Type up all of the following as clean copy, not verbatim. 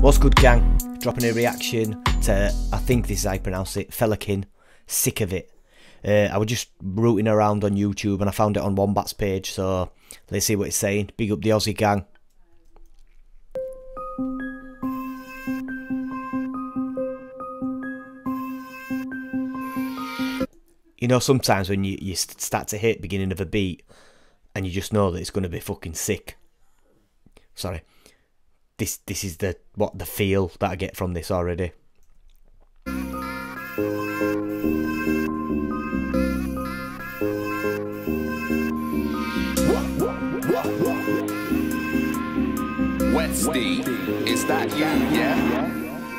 What's good, gang? Dropping a reaction to, I think this is how you pronounce it, Flylacine. Sick of it. I was just rooting around on YouTube and I found it on Wombat's page, so let's see what it's saying. Big up the Aussie gang. You know, sometimes when you start to hit beginning of a beat and you just know that it's going to be fucking sick. Sorry. This is the feel that I get from this already. Westy, is that you? Yeah.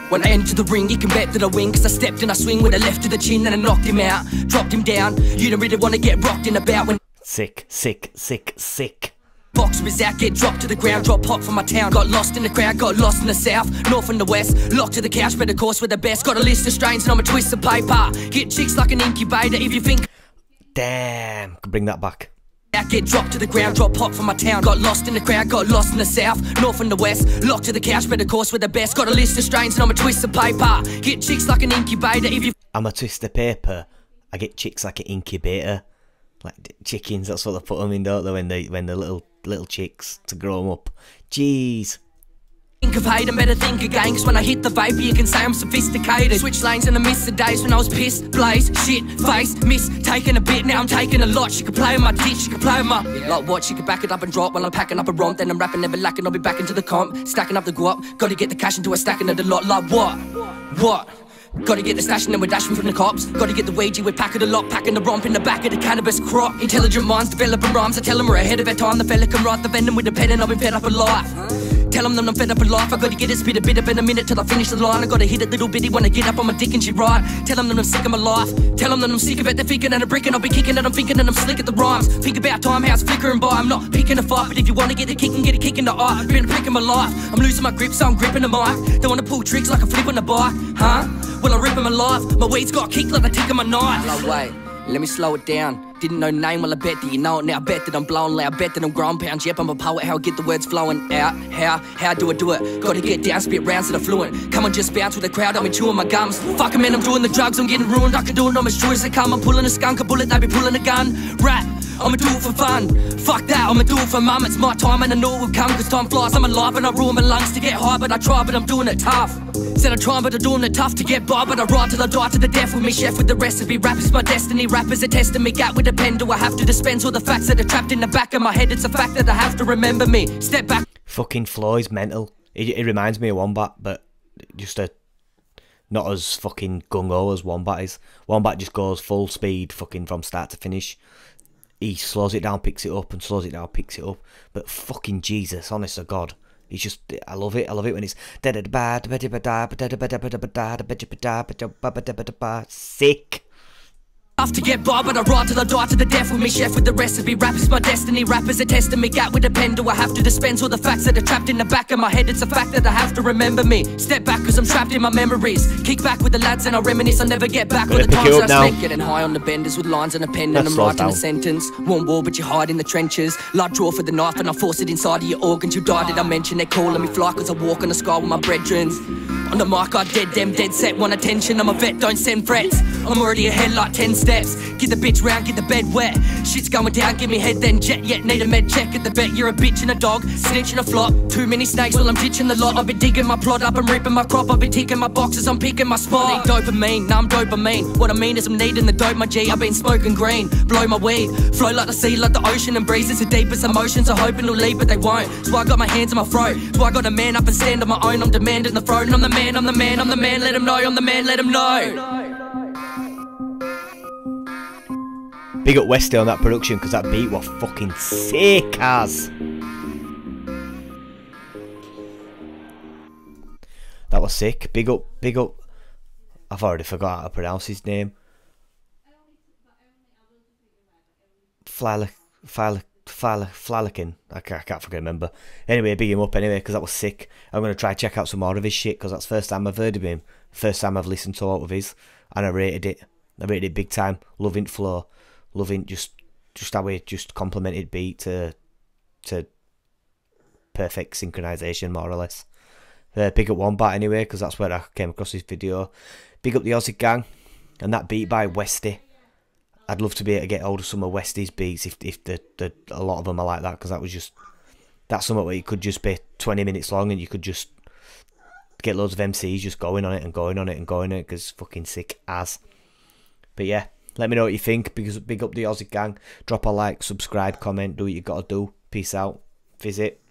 When I entered the ring, you can bet that I win, cause I stepped and I swing with a left to the chin and I knocked him out, dropped him down. You don't really wanna get rocked in about when sick, sick, sick, sick. Box was out, get dropped to the ground, drop hot from my town. Got lost in the crowd, got lost in the south, north and the west. Locked to the couch, but of course we're the best. Got a list of strains and I'm a twist of paper. Hit chicks like an incubator if you think. Damn, could bring that back. I get dropped to the ground, drop hot from my town. Got lost in the crowd, got lost in the south, north and the west. Locked to the couch, but of course we're the best. Got a list of strains and I'm a twist of paper. Hit chicks like an incubator if you. I'm a twist of paper. I get chicks like an incubator. Like chickens, that's what they put them in, don't they? When they're little chicks to grow them up. Jeez. Think of hate and better think again, cause when I hit the vape you can say I'm sophisticated. Switch lanes and I miss the days when I was pissed, blaze, shit, face, miss, taking a bit, now I'm taking a lot. She could play in my ditch, she could play in my like what, she could back it up and drop while I'm packing up a romp. Then I'm rapping, never lacking, I'll be back into the comp, stacking up the guap. Gotta get the cash into a stacking of the lot, like what? What? Gotta get the stash and then we're dashing from the cops. Gotta get the Ouija, we're packing a lot, packing the romp in the back of the cannabis crop. Intelligent minds developing rhymes, I tell them we're ahead of our time. The fella can write the venom with a pen and I've been fed up a life. Tell them that I'm fed up a life, I gotta get it, spit a bit up in a minute till I finish the line. I gotta hit it little bitty when I get up on my dick and she ride. Tell them that I'm sick of my life, tell them that I'm sick of it, they're thinking and I'm bricking. I'll be kicking and I'm thinking and I'm slick at the rhymes. Think about time, how it's flickering by, I'm not picking a fight. But if you wanna get a kick in the eye. I've been picking my life, I'm losing my grip so I'm gripping the mic. They wanna pull tricks like a flip on the bike, huh? Well, I rip him alive, my weed's got a kick like the tick of my knife. No way, let me slow it down. Didn't know name, well I bet that you know it now. I bet that I'm blowing loud, I bet that I'm growing pounds. Yep, I'm a poet, how I get the words flowing out. How do it? Gotta get down, spit rounds that are fluent. Come on, just bounce with the crowd, I'm chewing my gums. Fuck it, man, I'm doing the drugs, I'm getting ruined. I can do it, I'm as true as they come. I'm pulling a skunk, a bullet, they be pulling a gun. Rap, I'ma do it for fun. Fuck that, I'ma do it for mum. It's my time and I know it will come, cause time flies. I'm alive and I ruin my lungs to get high, but I try, but I'm doing it tough. Said I try, but I'm doing it tough to get by. But I ride till I die to the death with me chef with the recipe. Rap is my destiny, rappers are testing me. Gat with a pen, do I have to dispense all the facts that are trapped in the back of my head? It's a fact that I have to remember me. Step back. Fucking Floyd's mental. It reminds me of Wombat, but just a not as fucking gung-ho as Wombat is. Wombat just goes full speed fucking from start to finish. He slows it down, picks it up, and slows it down, picks it up. But fucking Jesus, honest to God. It's just, I love it when it's... Sick. To get by, but I ride till I die to the death with me chef with the recipe. Rap is my destiny, rappers are testing me. Gat with a pen, do I have to dispense all the facts that are trapped in the back of my head? It's a fact that I have to remember me. Step back cause I'm trapped in my memories. Kick back with the lads and I reminisce, I never get back. All the times that I spent getting high on the benders with lines and a pen and I'm writing a sentence. One war but you hide in the trenches. Light draw for the knife and I force it inside of your organs. You die, did I mention they're calling me fly cause I walk in the sky with my brethrens. On the mic I dead them, dead set, want attention, I'm a vet, don't send threats. I'm already ahead like 10 steps. Get the bitch round, get the bed wet. Shit's going down, give me head then jet, yet need a med check at the vet. You're a bitch and a dog, snitch and a flop. Too many snakes, well I'm ditching the lot. I've been digging my plot up and ripping my crop. I've been ticking my boxes, I'm picking my spot. I need dopamine, nah I'm dopamine. What I mean is I'm needing the dope, my G. I've been smoking green, blow my weed. Flow like the sea, like the ocean and breezes. The deepest emotions are hoping to leave, but they won't. So I got my hands on my throat. So I got to man up and stand on my own. I'm demanding the throne and I'm the man. I'm the man, I'm the man, let him know, I'm the man, let him know. Big up Westy on that production, because that beat was fucking sick as. That was sick. Big up, big up. I've already forgot how to pronounce his name. Flylacine. I can't fucking remember. Anyway, big him up anyway because that was sick. I'm going to try check out some more of his shit because that's first time I've heard of him. First time I've listened to all of his and I rated it. I rated it big time. Loving flow. Loving just how he just complemented beat to perfect synchronization more or less. Big up Wombat anyway, because that's where I came across this video. Big up the Aussie gang, and that beat by Westy. I'd love to be able to get hold of some of Westy's beats if a lot of them are like that, because that was just, that's something where it could just be 20 minutes long and you could just get loads of MCs just going on it and going on it and going on it, because it's fucking sick as. But yeah, let me know what you think, because big up the Aussie gang. Drop a like, subscribe, comment, do what you gotta do. Peace out. Visit.